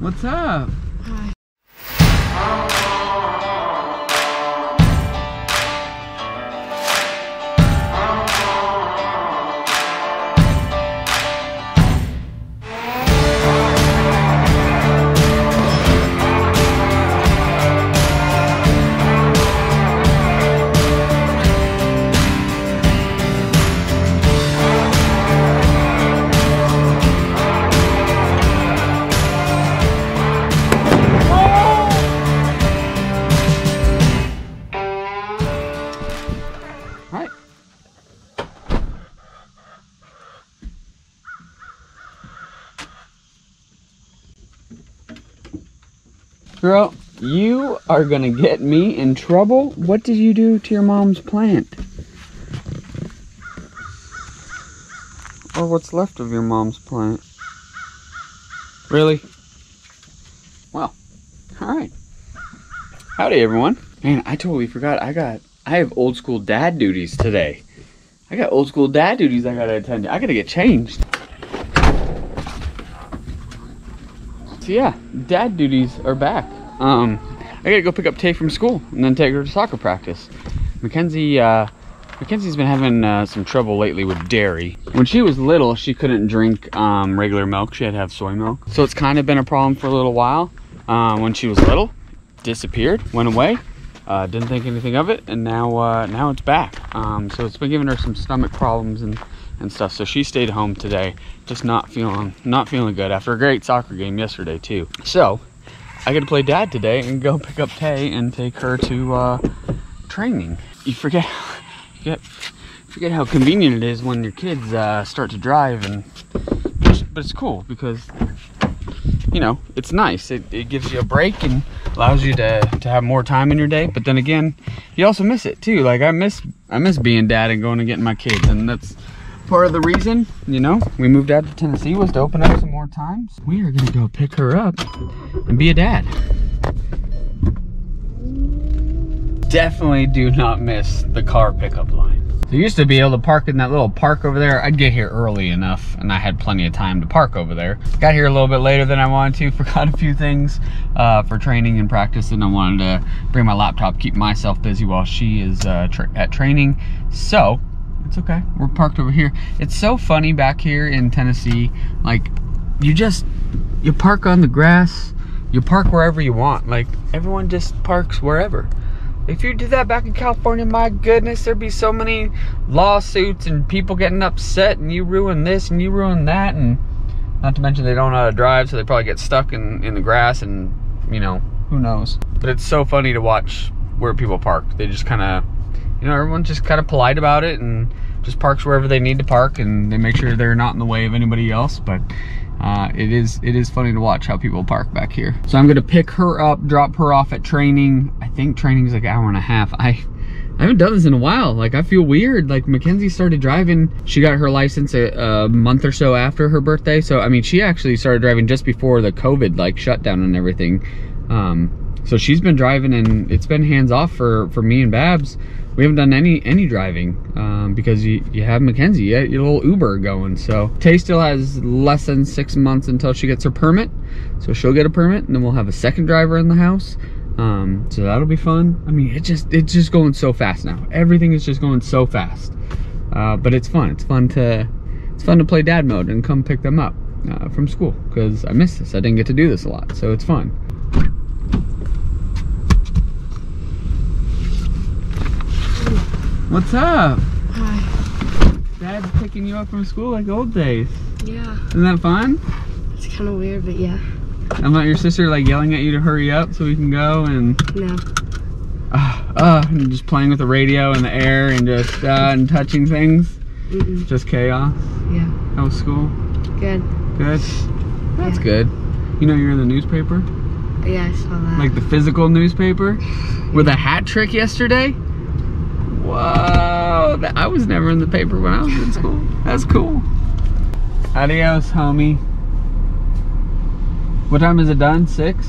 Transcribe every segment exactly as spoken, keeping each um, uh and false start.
What's up? Hi. Girl, you are gonna get me in trouble. What did you do to your mom's plant? Or what's left of your mom's plant? Really? Well, alright. Howdy everyone. Man, I totally forgot. I got, I have old school dad duties today. I got old school dad duties I gotta attend to. I gotta get changed. So yeah, dad duties are back. Um, I gotta go pick up Tay from school and then take her to soccer practice. Mackenzie, uh, Mackenzie's been having uh, some trouble lately with dairy. When she was little, she couldn't drink um, regular milk. She had to have soy milk. So it's kind of been a problem for a little while. Um, when she was little, disappeared, went away, uh, didn't think anything of it, and now uh, now it's back. Um, so it's been giving her some stomach problems and. and stuff, so she stayed home today, just not feeling not feeling good after a great soccer game yesterday too. So I got to play dad today and go pick up Tay and take her to uh training. You forget forget forget how convenient it is when your kids uh start to drive, and but it's cool because, you know, it's nice. It, it gives you a break and allows you to, to have more time in your day. But then again, you also miss it too. Like I miss I miss being dad and going and getting my kids, and that's part of the reason, you know, we moved out to Tennessee was to open up some more times. We are gonna go pick her up and be a dad. Definitely do not miss the car pickup line. So you used to be able to park in that little park over there. I'd get here early enough and I had plenty of time to park over there. Got here a little bit later than I wanted to, forgot a few things uh, for training and practice, and I wanted to bring my laptop, keep myself busy while she is uh, tra at training. So it's okay, we're parked over here. It's so funny back here in Tennessee. Like, you just, you park on the grass, you park wherever you want. Like, everyone just parks wherever. If you did that back in California, my goodness, there'd be so many lawsuits and people getting upset, and you ruin this and you ruin that, and not to mention they don't know how to drive, so they probably get stuck in, in the grass, and, you know, who knows. But it's so funny to watch where people park. They just kind of, you know, everyone's just kind of polite about it and just parks wherever they need to park, and they make sure they're not in the way of anybody else. But uh, it is it is funny to watch how people park back here. So I'm gonna pick her up, drop her off at training. I think training's like an hour and a half. I, I haven't done this in a while. Like, I feel weird. Like, Mackenzie started driving. She got her license a, a month or so after her birthday. So, I mean, she actually started driving just before the COVID, like, shutdown and everything. Um, so she's been driving, and it's been hands off for, for me and Babs. We haven't done any any driving um, because you, you have Mackenzie, you have your little Uber going. So Tay still has less than six months until she gets her permit. So she'll get a permit, and then we'll have a second driver in the house. Um, so that'll be fun. I mean, it just it's just going so fast now. Everything is just going so fast. Uh, but it's fun. It's fun to it's fun to play dad mode and come pick them up uh, from school, because I missed this. I didn't get to do this a lot, so it's fun. What's up? Hi. Dad's picking you up from school like old days. Yeah. Isn't that fun? It's kind of weird, but yeah. I'm not your sister, like, yelling at you to hurry up so we can go and... No. Uh, uh, and just playing with the radio in the air and just, uh, and touching things? Mm-mm. Just chaos? Yeah. How was school? Good. Good? That's yeah. good. You know you're in the newspaper? Yeah, I saw that. Like the physical newspaper? With a hat trick yesterday? Whoa, I was never in the paper when I was in school. That's cool. Adios, homie. What time is it done? Six?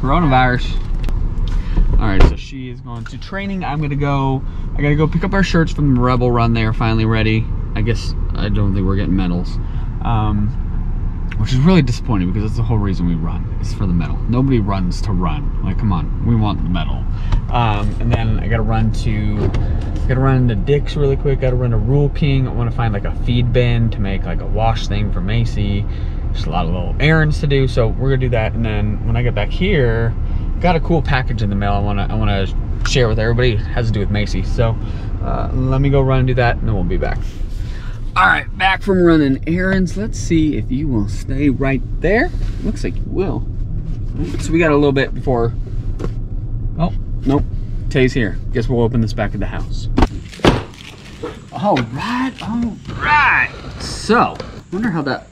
Coronavirus. Alright, so she is going to training. I'm going to go, I got to go pick up our shirts from Rebel Run. They are finally ready. I guess I don't think we're getting medals, um, which is really disappointing because that's the whole reason we run, is for the medal. Nobody runs to run. Like, come on, we want the medal. Um, and then I gotta run to, gotta run to Dick's really quick. Gotta run to Rule King. I want to find like a feed bin to make like a wash thing for Macey. Just a lot of little errands to do, so we're gonna do that. And then when I get back here, got a cool package in the mail. I wanna, I wanna share with everybody. It has to do with Macey. So uh, let me go run and do that, and then we'll be back. All right, back from running errands. Let's see if you will stay right there. Looks like you will. So we got a little bit before. Oh, nope. Tay's here. Guess we'll open this back of the house. All right, all right. So, wonder how that,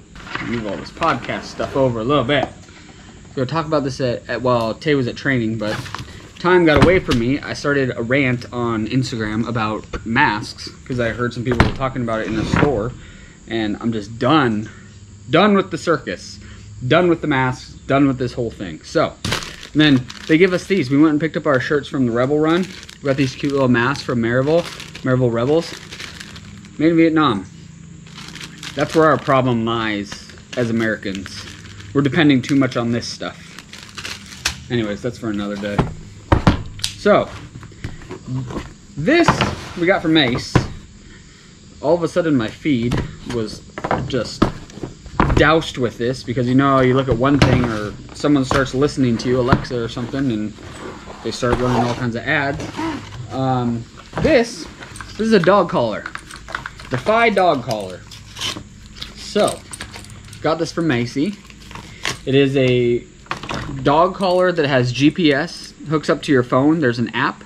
move all this podcast stuff over a little bit. We're gonna talk about this at, at while Tay was at training, but time got away from me. I started a rant on Instagram about masks because I heard some people were talking about it in the store, and I'm just done. Done with the circus. Done with the masks. Done with this whole thing. So, and then they give us these. We went and picked up our shirts from the Rebel Run. We got these cute little masks from Maryville. Maryville Rebels. Made in Vietnam. That's where our problem lies as Americans. We're depending too much on this stuff. Anyways, that's for another day. So, this we got from Mace. All of a sudden my feed was just doused with this because, you know, you look at one thing or someone starts listening to you, Alexa or something, and they start running all kinds of ads. Um, this, this is a dog collar. The Fi Dog Collar. So, got this from Macey. It is a dog collar that has G P S. Hooks up to your phone. There's an app.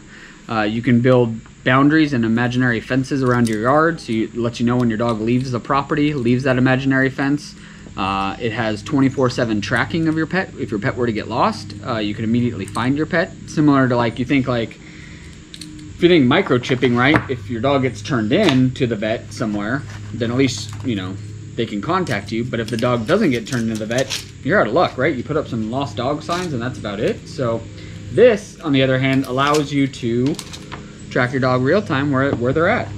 Uh, you can build boundaries and imaginary fences around your yard, so it lets you know when your dog leaves the property, leaves that imaginary fence. Uh, it has twenty-four seven tracking of your pet. If your pet were to get lost, uh, you can immediately find your pet. Similar to, like, you think like, if you think microchipping, right? If your dog gets turned in to the vet somewhere, then at least, you know, they can contact you. But if the dog doesn't get turned into the vet, you're out of luck, right? You put up some lost dog signs and that's about it. So this, on the other hand, allows you to track your dog real time where where they're at.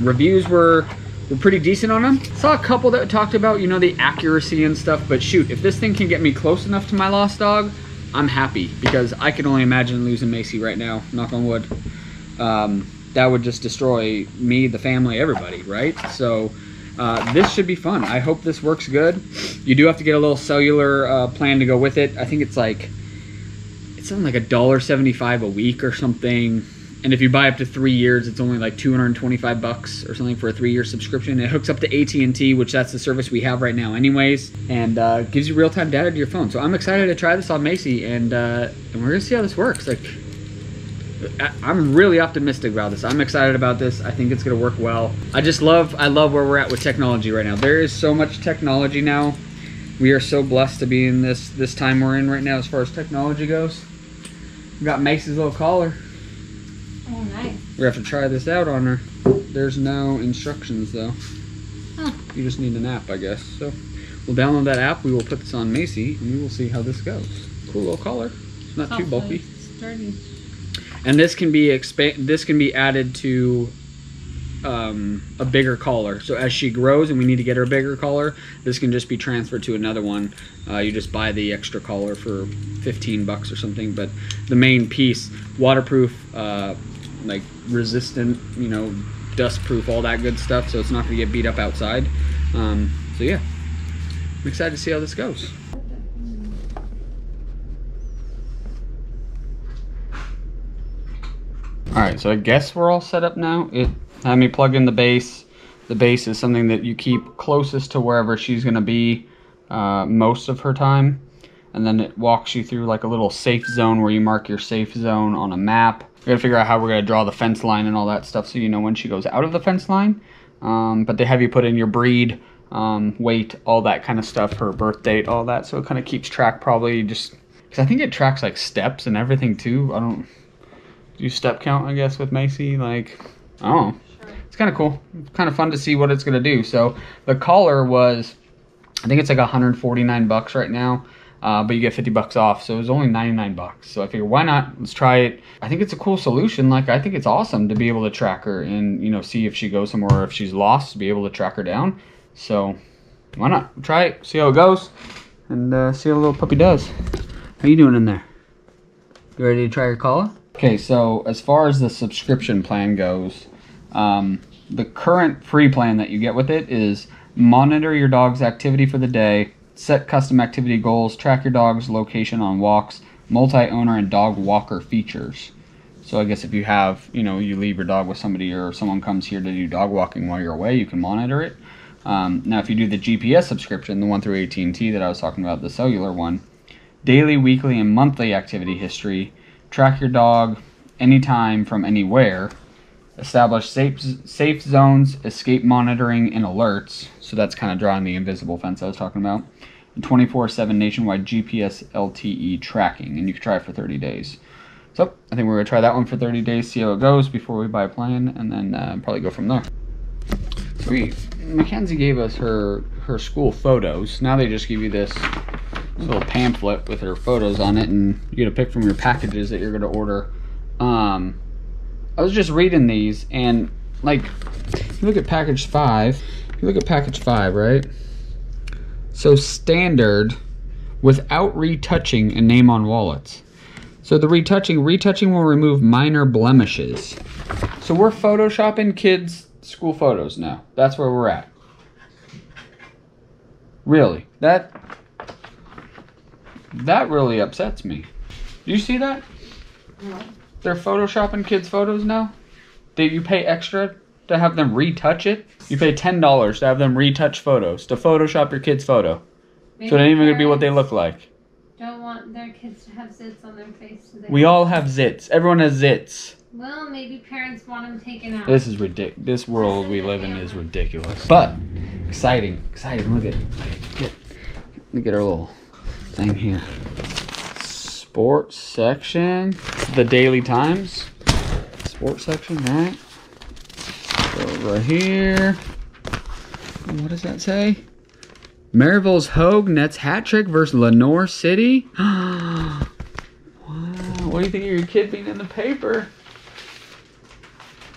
Reviews were were pretty decent on them. Saw a couple that talked about, you know, the accuracy and stuff, but shoot, if this thing can get me close enough to my lost dog, I'm happy, because I can only imagine losing Macey right now, knock on wood. Um, that would just destroy me, the family, everybody, right? So Uh, this should be fun. I hope this works good. You do have to get a little cellular uh, plan to go with it. I think it's like, it's something like a dollar seventy-five a week or something. And if you buy up to three years, it's only like two hundred twenty-five bucks or something for a three-year subscription. It hooks up to A T and T, which that's the service we have right now anyways, and uh, gives you real-time data to your phone. So I'm excited to try this on Macey, and, uh, and we're gonna see how this works. Like, I'm really optimistic about this. I'm excited about this. I think it's gonna work well. I just love, I love where we're at with technology right now. There is so much technology now. We are so blessed to be in this this time we're in right now as far as technology goes. We got Macey's little collar. Oh, nice. We have to try this out on her. There's no instructions though. Huh. You just need an app, I guess. So we'll download that app. We will put this on Macey, and we will see how this goes. Cool little collar. It's not it's too bulky. Sturdy. And this can be expand. This can be added to um, a bigger collar. So as she grows, and we need to get her a bigger collar, this can just be transferred to another one. Uh, you just buy the extra collar for fifteen bucks or something. But the main piece, waterproof, uh, like resistant, you know, dustproof, all that good stuff. So it's not going to get beat up outside. Um, so yeah, I'm excited to see how this goes. All right, so I guess we're all set up now. It had me plug in the base. The base is something that you keep closest to wherever she's gonna be uh, most of her time. And then it walks you through like a little safe zone where you mark your safe zone on a map. We gotta figure out how we're gonna draw the fence line and all that stuff so you know when she goes out of the fence line. Um, but they have you put in your breed, um, weight, all that kind of stuff, her birth date, all that. So it kind of keeps track probably just, because I think it tracks like steps and everything too. I don't, do step count, I guess, with Macey. Like, I don't know. Sure. It's kind of cool. It's kind of fun to see what it's going to do. So the collar was, I think it's like one hundred forty-nine bucks right now. uh, but you get fifty bucks off. So it was only ninety-nine bucks. So I figured, why not? Let's try it. I think it's a cool solution. Like, I think it's awesome to be able to track her and, you know, see if she goes somewhere or if she's lost, to be able to track her down. So why not try it, see how it goes, and uh, see how the little puppy does. How you doing in there? You ready to try your collar? Okay, so as far as the subscription plan goes, um, the current free plan that you get with it is monitor your dog's activity for the day, set custom activity goals, track your dog's location on walks, multi-owner and dog walker features. So I guess if you have, you know, you leave your dog with somebody or someone comes here to do dog walking while you're away, you can monitor it. Um, now, if you do the G P S subscription, the one through A T and T that I was talking about, the cellular one, daily, weekly, and monthly activity history, track your dog anytime from anywhere, establish safe, safe zones, escape monitoring, and alerts. So that's kind of drawing the invisible fence I was talking about. And twenty-four seven nationwide G P S L T E tracking, and you can try it for thirty days. So I think we're going to try that one for thirty days, see how it goes before we buy a plan, and then uh, probably go from there. Sweet. Mackenzie gave us her her school photos. Now they just give you this little pamphlet with her photos on it, and you get a pick from your packages that you're going to order. Um, I was just reading these, and like, if you look at package five. If you look at package five, right? So standard, without retouching and name on wallets. So the retouching, retouching will remove minor blemishes. So we're photoshopping kids' school photos now. That's where we're at. Really, that that really upsets me. Do you see that? No. They're photoshopping kids' photos now. That you pay extra to have them retouch it. You pay ten dollars to have them retouch photos, to photoshop your kid's photo. Maybe so it ain't even gonna be what they look like. Don't want their kids to have zits on their face today. We all have zits. Everyone has zits. Well, maybe parents want them taken out. This is ridiculous. This world we live in is ridiculous. But exciting, exciting. Look at, get, look at our little thing here. Sports section, the Daily Times. Sports section, right? Over here. And what does that say? Maryville's H O A G nets hat trick versus Lenore City. Wow! What do you think of your kid being in the paper?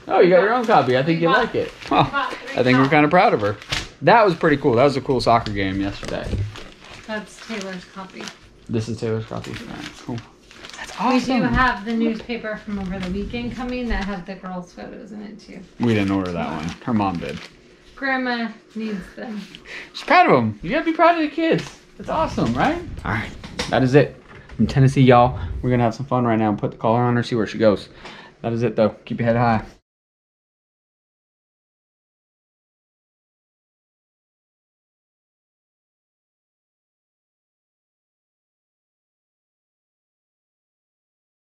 Oh, you got your own copy. I think you like it. Well, I think we're kind of proud of her. That was pretty cool. That was a cool soccer game yesterday. That's Taylor's copy. This is Taylor's copy. All right, cool. That's awesome. We do have the newspaper from over the weekend coming that had the girls' photos in it, too. We didn't order that one. Her mom did. Grandma needs them. She's proud of them. You got to be proud of the kids. That's awesome, right? All right. That is it. From Tennessee, y'all. We're going to have some fun right now and put the collar on her, see where she goes. That is it, though. Keep your head high.